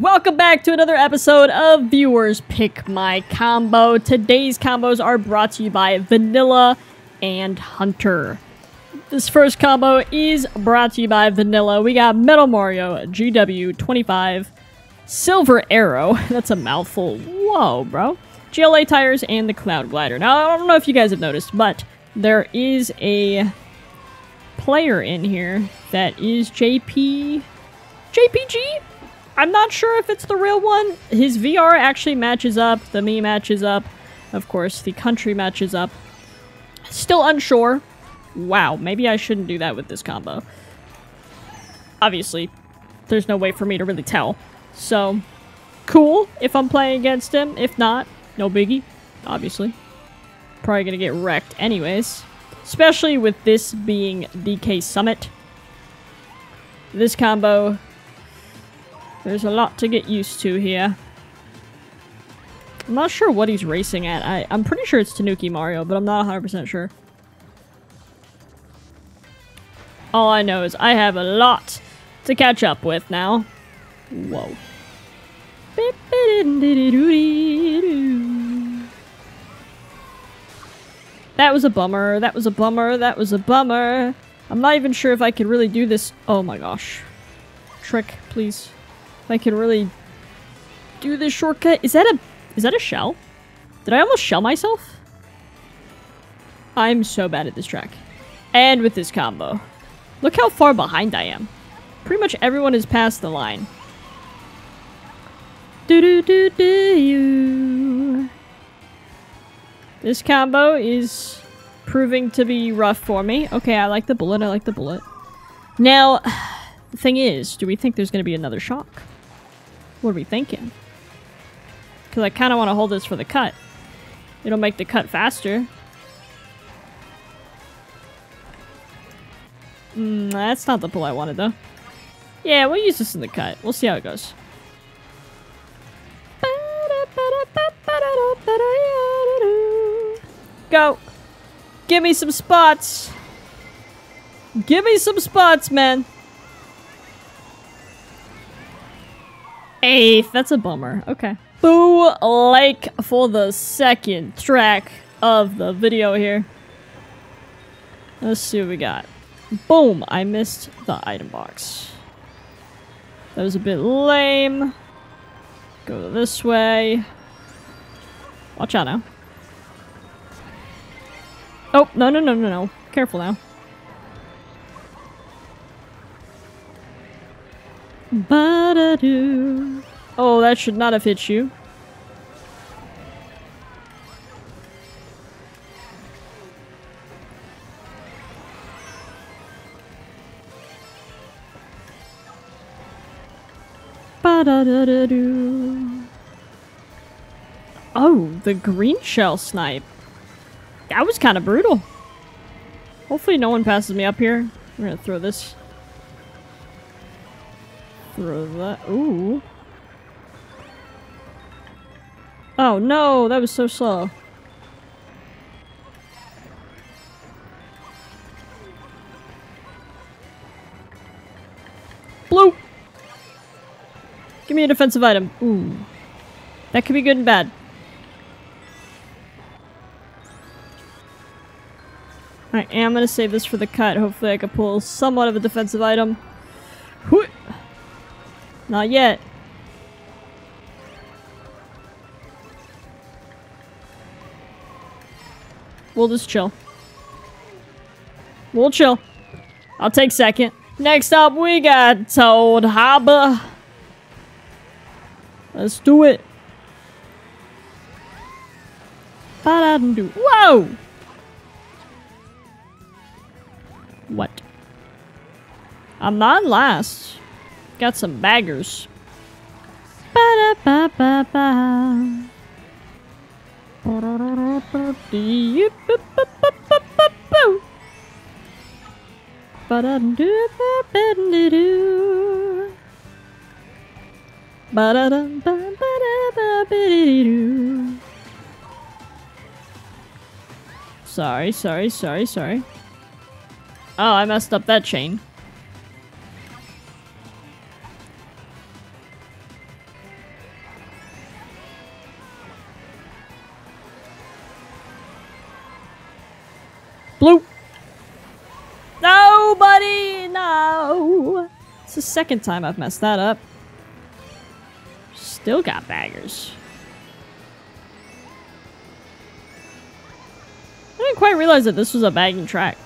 Welcome back to another episode of Viewers Pick My Combo. Today's combos are brought to you by Vanilla and Hunter. This first combo is brought to you by Vanilla. We got Metal Mario, GW25, Silver Arrow. That's a mouthful. Whoa, bro. GLA Tires and the Cloud Glider. Now, I don't know if you guys have noticed, but there is a player in here that is JPG? I'm not sure if it's the real one. His VR actually matches up. The me matches up. Of course, the country matches up. Still unsure. Wow, maybe I shouldn't do that with this combo. Obviously, there's no way for me to really tell. So, cool if I'm playing against him. If not, no biggie, obviously. Probably gonna get wrecked anyways. Especially with this being DK Summit. This combo... there's a lot to get used to here. I'm not sure what he's racing at. I'm pretty sure it's Tanuki Mario, but I'm not 100% sure. All I know is I have a lot to catch up with now. Whoa. That was a bummer. That was a bummer. That was a bummer. I'm not even sure if I could really do this. Oh my gosh. Trick, please. I can really do this shortcut. Is that a shell? Did I almost shell myself? I'm so bad at this track. And with this combo. Look how far behind I am. Pretty much everyone is past the line. This combo is proving to be rough for me. Okay, I like the bullet. I like the bullet. Now, the thing is, do we think there's going to be another shock? What are we thinking? Because I kind of want to hold this for the cut. It'll make the cut faster. That's not the pull I wanted, though. Yeah, we'll use this in the cut. We'll see how it goes. Go! Give me some spots! Give me some spots, man! 8th, that's a bummer. Okay. Boo Lake for the second track of the video here. Let's see what we got. Boom! I missed the item box. That was a bit lame. Go this way. Watch out now. Oh, no, no, no, no, no. Careful now. Ba-da-doo. Oh, that should not have hit you. Ba-da-da-da-doo. Oh, the green shell snipe. That was kind of brutal. Hopefully no one passes me up here. I'm gonna throw this. Throw that. Ooh. Oh no, that was so slow. Blue! Give me a defensive item. Ooh. That could be good and bad. I am gonna save this for the cut. Hopefully I can pull somewhat of a defensive item. Whoop! Not yet. We'll just chill. We'll chill. I'll take second. Next up, we got Toad Harbor. Let's do it. Whoa! What? I'm not last. Got some baggers. Sorry, sorry, sorry, sorry. Oh, I messed up that chain. Bloop! No, buddy! No! It's the second time I've messed that up. Still got baggers. I didn't quite realize that this was a bagging track.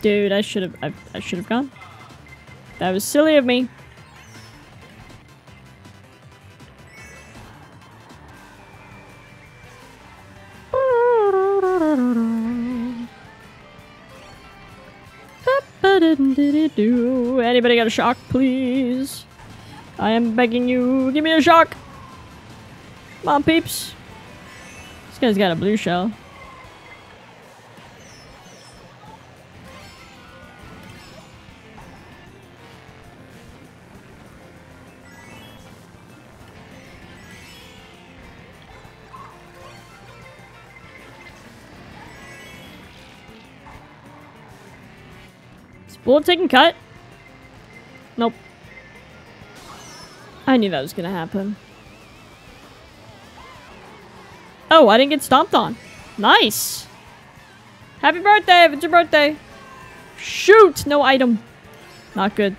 Dude, I should have gone. That was silly of me. Anybody got a shock, please? I am begging you, give me a shock. Come on, peeps. This guy's got a blue shell. Bullet taking cut? Nope. I knew that was gonna happen. Oh, I didn't get stomped on. Nice! Happy birthday if it's your birthday! Shoot! No item. Not good.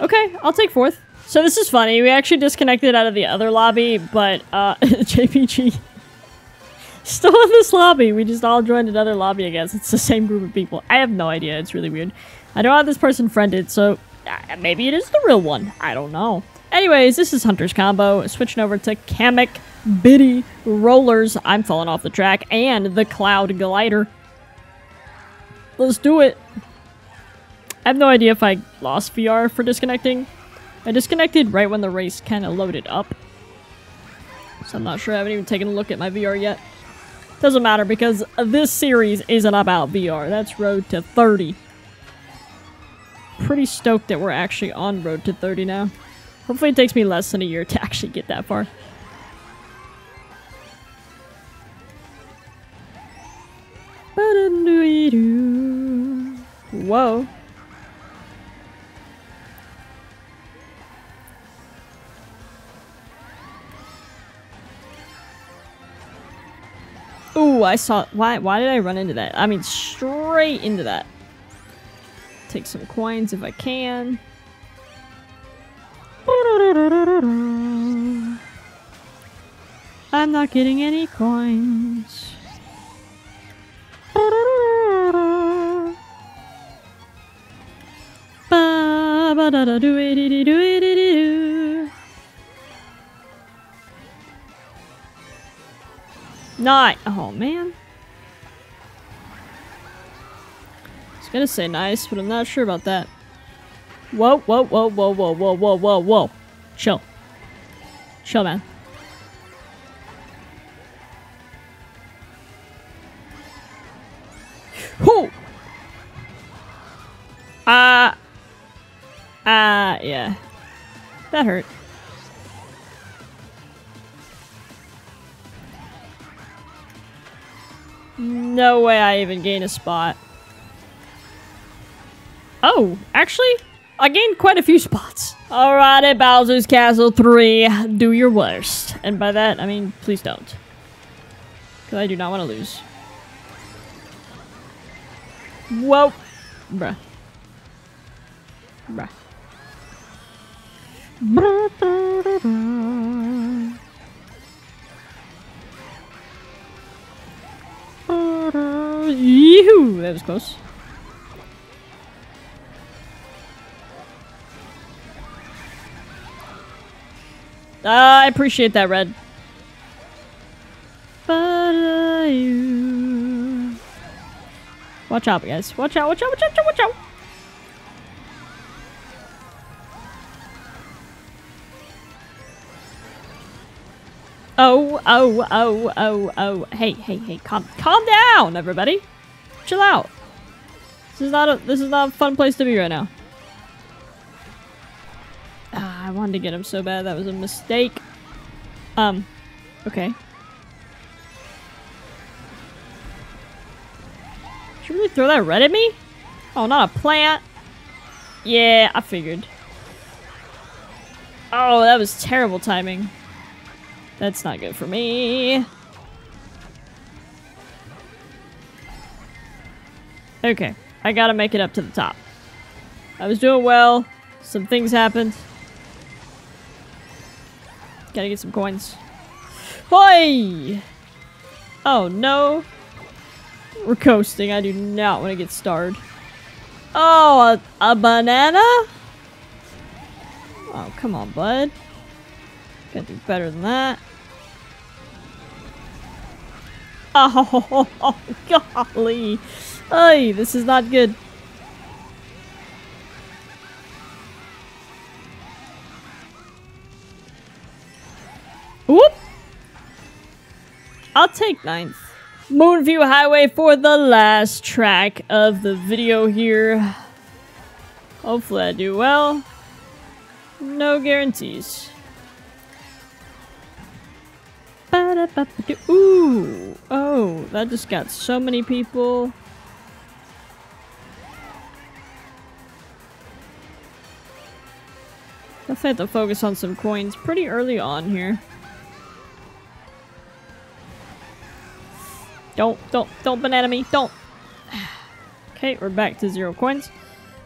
Okay, I'll take fourth. So this is funny, we actually disconnected out of the other lobby, but, JPG. Still in this lobby, we just all joined another lobby, I guess. It's the same group of people. I have no idea, it's really weird. I don't have this person friended, so maybe it is the real one. I don't know. Anyways, this is Hunter's combo, switching over to Kamek, Biddy, Rollers, I'm falling off the track, and the Cloud Glider. Let's do it. I have no idea if I lost VR for disconnecting. I disconnected right when the race kind of loaded up. So I'm not sure, I haven't even taken a look at my VR yet. Doesn't matter because this series isn't about VR, that's Road to 30. Pretty stoked that we're actually on Road to 30 now. Hopefully it takes me less than a year to actually get that far. Whoa. Ooh, I saw. Why did I run into that? I mean, straight into that. Take some coins if I can. I'm not getting any coins. Not. Oh, man. I was gonna say nice, but I'm not sure about that. Whoa, whoa, whoa, whoa, whoa, whoa, whoa, whoa, whoa. Chill. Chill, man. Whoo! Yeah. That hurt. No way I even gain a spot. Oh, actually, I gained quite a few spots. Alrighty, Bowser's Castle 3, do your worst. And by that, I mean, please don't. Because I do not want to lose. Whoa. Bruh. Bruh. Bruh. Yee-hoo! That was close. I appreciate that, Red. Watch out, guys. Watch out, watch out, watch out, watch out! Oh, oh, oh, oh, oh. Hey, hey, hey, calm down, everybody. Chill out. This is not a fun place to be right now. I wanted to get him so bad. That was a mistake. Okay. Did you really throw that red at me? Oh, not a plant. Yeah, I figured. Oh, that was terrible timing. That's not good for me. Okay, I gotta make it up to the top. I was doing well. Some things happened. Gotta get some coins. Hoi! Oh no. We're coasting. I do not want to get starred. Oh, a banana? Oh, come on, bud. Gotta do better than that. Oh, golly. Hey, this is not good. Whoop! I'll take 9th. Moonview Highway for the last track of the video here. Hopefully I do well. No guarantees. Ooh! Oh, that just got so many people. I have to focus on some coins pretty early on here. Don't banana me, don't! Okay, we're back to 0 coins.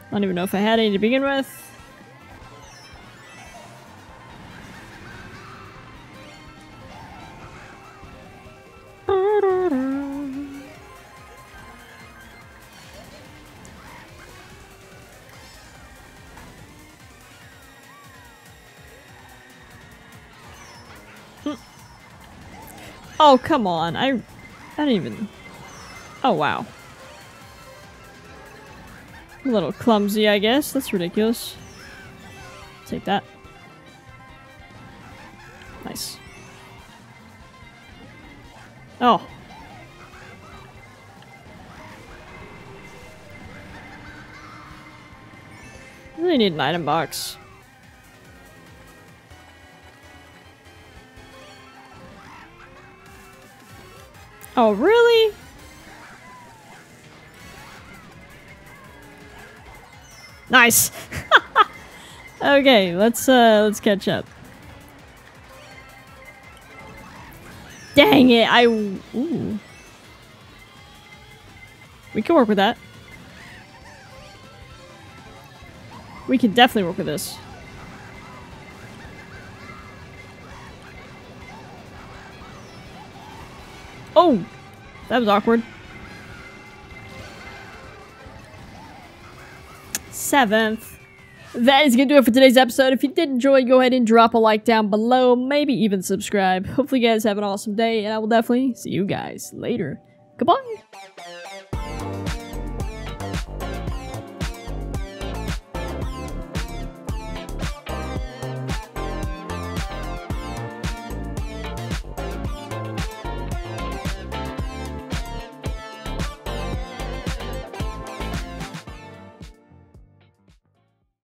I don't even know if I had any to begin with. Oh, come on. I don't even... Oh, wow. A little clumsy, I guess. That's ridiculous. Take that. Nice. Oh. I really need an item box. Oh, really? Nice! Okay, let's catch up. Dang it, ooh. We can work with that. We can definitely work with this. Oh! That was awkward. 7th. That is gonna do it for today's episode. If you did enjoy, go ahead and drop a like down below. Maybe even subscribe. Hopefully you guys have an awesome day, and I will definitely see you guys later. Goodbye!